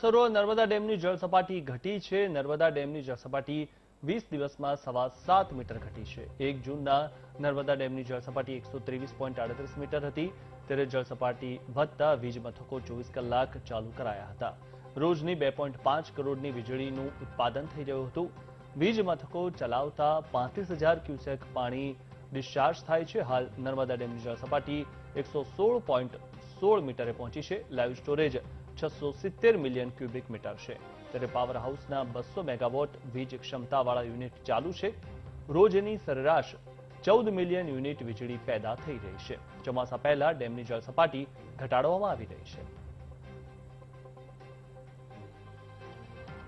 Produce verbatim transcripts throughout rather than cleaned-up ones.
સરોવર નર્મદા ડેમની જળસપાટી ઘટી છે। નર્મદા ડેમની જળસપાટી વીસ દિવસમાં સવા સાત મીટર ઘટી છે। એક જૂનના નર્મદા ડેમની જળસપાટી એકસો ત્રેવીસ પોઈન્ટ આડત્રીસ મીટર હતી, ત્યારે જળસપાટી વધતા વીજ મથકો ચોવીસ કલાક ચાલુ કરાયા હતા। રોજની બે પોઈન્ટ પાંચ કરોડની વીજળીનું ઉત્પાદન થઈ રહ્યું હતું। વીજ મથકો ચલાવતા પાંત્રીસ હજાર ક્યુસેક પાણી ડિસ્ચાર્જ થાય છે। હાલ નર્મદા ડેમની જળસપાટી એકસો સોળ પોઈન્ટ સોળ મીટરે પહોંચી છે। લાઈવ સ્ટોરેજ छसो सित्तेर मिलियन क्यूबिक मीटर है। तेरे पावर हाउस ना बस्सो मेगावॉट वीज क्षमता वाला यूनिट चालू है। रोजनी सरेराश चौदह मिलियन यूनिट वीजळी पैदा थई रही है। चौमासा पहला डेमनी जलसपाटी घटाडवामां आवी रही है।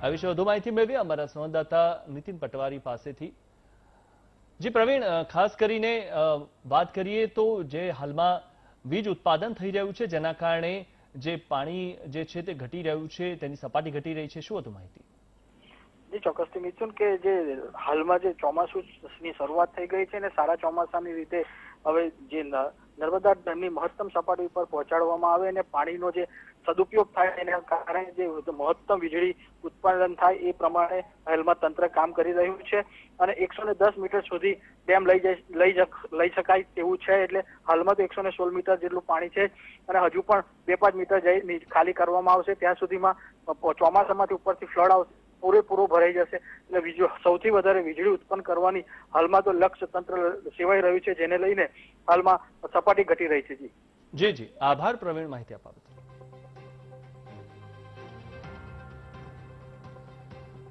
आ विषे वधु माहिती मेळवीए अमारा संवाददाता नितिन पटवारी पासेथी। जी प्रवीण, खास करीने बात करिए तो जे हालमां वीज उत्पादन थई रह्युं छे जेना कारणे જે પાણી જે છે તે ઘટી રહ્યું છે, તેની સપાટી ઘટી રહી છે, શું હતું માહિતી? જે ચોક્કસથી મિથુન, કે જે હાલમાં જે ચોમાસુની શરૂઆત થઈ ગઈ છે અને સારા ચોમાસાની રીતે હવે જે નર્મદા ડેમની મહત્તમ સપાટી ઉપર પહોંચાડવામાં આવે અને પાણીનો જે સદુપયોગ થાય એના કારણે જે મહત્તમ વીજળી ઉત્પાદન થાય એ પ્રમાણે હાલમાં તંત્ર કામ કરી રહ્યું છે અને એકસો ને દસ મીટર સુધી ડેમ લઈ જઈ લઈ શકાય તેવું છે। એટલે હાલમાં તો એકસો ને સોળ મીટર જેટલું પાણી છે અને હજુ પણ બે પાંચ મીટર જઈ ખાલી કરવામાં આવશે ત્યાં સુધીમાં ચોમાસામાંથી ઉપરથી ફ્લડ આવશે, પૂરેપૂરો ભરાઈ જશે। એટલે વીજ સૌથી વધારે વીજળી ઉત્પન્ન કરવાની હાલમાં તો લક્ષ્ય તંત્ર સેવાઈ રહ્યું છે, જેને લઈને હાલમાં સપાટી ઘટી રહી છે। જી જી જી આભાર પ્રવીણ, માહિતી આપવા બદલ।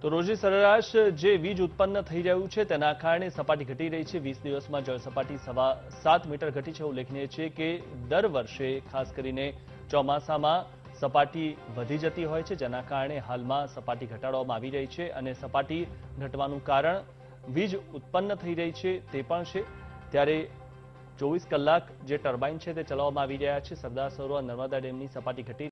તો રોજે સરેરાશ જે વીજ ઉત્પન્ન થઈ રહ્યું છે તેના કારણે સપાટી ઘટી રહી છે। વીસ દિવસમાં જળસપાટી સવા સાત મીટર ઘટી છે। ઉલ્લેખનીય છે કે દર વર્ષે ખાસ કરીને ચોમાસામાં સપાટી વધી જતી હોય છે, જેના કારણે હાલમાં સપાટી ઘટાડવામાં આવી રહી છે અને સપાટી ઘટવાનું કારણ વીજ ઉત્પન્ન થઈ રહી છે તે પણ છે। ત્યારે ચોવીસ કલાક જે ટર્બાઇન છે તે ચલાવવામાં આવી રહ્યા છે। સરદાર સરોવર નર્મદા ડેમની સપાટી ઘટી